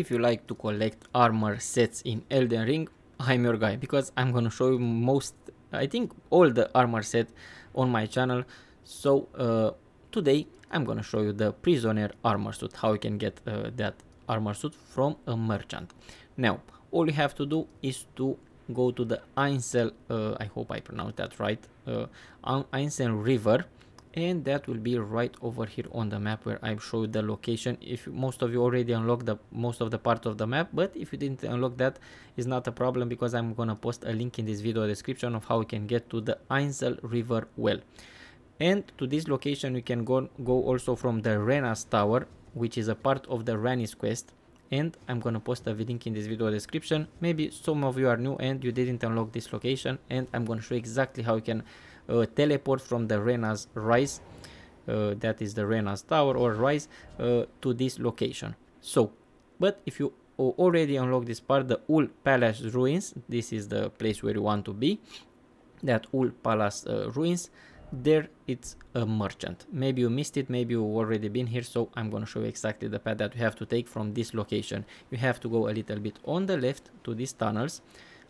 If you like to collect armor sets in Elden Ring, I'm your guy, because I'm gonna show you most, I think, all the armor set on my channel. So today I'm gonna show you the Prisoner armor suit, how you can get that armor suit from a merchant. Now all you have to do is to go to the Ainsel, I hope I pronounced that right, Ainsel River, and that will be right over here on the map where I show you the location. If most of you already unlocked the most of the part of the map, but if you didn't unlock that, is not a problem, because I'm gonna post a link in this video description of how you can get to the Ainsel River well. And to this location you can go also from the Rena's Tower, which is a part of the Ranni's quest, and I'm gonna post a link in this video description. Maybe some of you are new and you didn't unlock this location, and I'm gonna show you exactly how you can teleport from the Rena's Rise, that is the Rena's Tower or Rise, to this location. So, but if you already unlocked this part, the Uhl Palace Ruins, this is the place where you want to be, that Uhl Palace Ruins. There it's a merchant. Maybe you missed it, maybe you've already been here, so I'm going to show you exactly the path that you have to take from this location. You have to go a little bit on the left to these tunnels.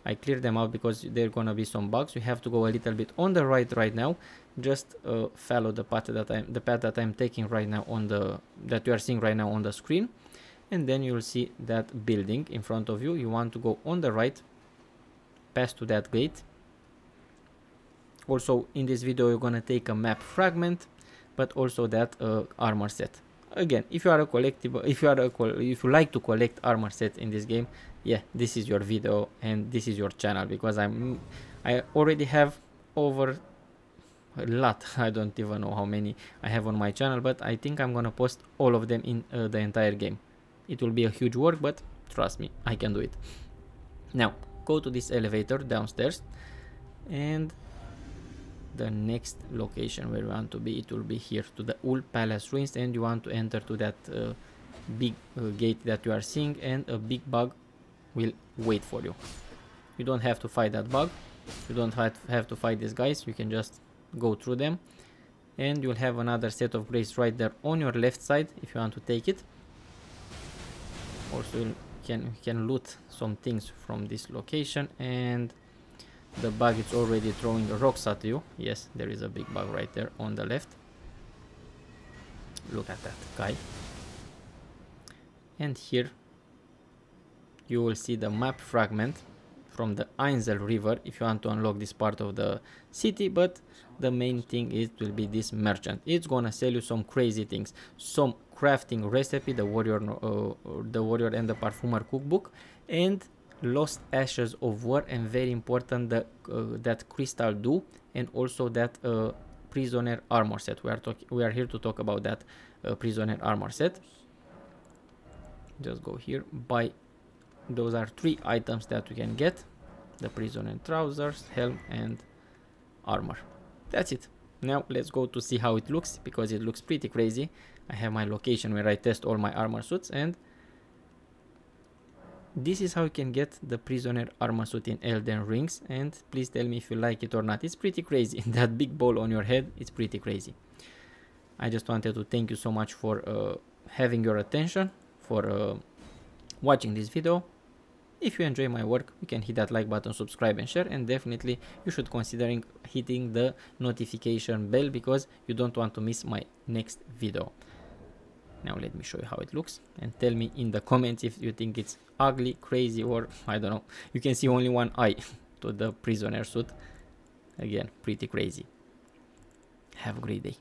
I cleared them out because there are going to be some bugs. You have to go a little bit on the right right now. Just follow the path that I'm taking right now on the, that you are seeing right now on the screen, and then you'll see that building in front of you. You want to go on the right, pass to that gate. Also in this video you're gonna take a map fragment, but also that armor set. Again, if you are a collectible, if you like to collect armor set in this game, yeah, this is your video and this is your channel, because I already have over a lot. I don't even know how many I have on my channel, but I think I'm gonna post all of them in the entire game. It will be a huge work, but trust me, I can do it. Now go to this elevator downstairs, and the next location where you want to be, it will be here, to the Uhl Palace Ruins, and you want to enter to that big gate that you are seeing, and a big bug will wait for you. You don't have to fight that bug, you don't have to fight these guys, you can just go through them, and you'll have another set of graves right there on your left side if you want to take it. Also you can loot some things from this location, and the bug is already throwing rocks at you. Yes, there is a big bug right there on the left. Look at that guy. And here you will see the map fragment from the Ainsel River if you want to unlock this part of the city, but the main thing is will be this merchant. It's gonna sell you some crazy things, some crafting recipe, the warrior and the Parfumer cookbook, and lost ashes of war, and very important, the that crystal dew, and also that prisoner armor set. We are here to talk about that prisoner armor set. Just go here, buy. Those are three items that you can get: the prisoner trousers, helm, and armor. That's it. Now let's go to see how it looks, because it looks pretty crazy. I have my location where I test all my armor suits, and this is how you can get the prisoner armor suit in Elden Rings, and please tell me if you like it or not. It's pretty crazy. That big ball on your head, it's pretty crazy. I just wanted to thank you so much for having your attention, for watching this video. If you enjoy my work, you can hit that like button, subscribe and share, and definitely you should consider hitting the notification bell, because you don't want to miss my next video. Now let me show you how it looks, and tell me in the comments if you think it's ugly, crazy, or I don't know. You can see only one eye to the prisoner suit. Again, pretty crazy. Have a great day.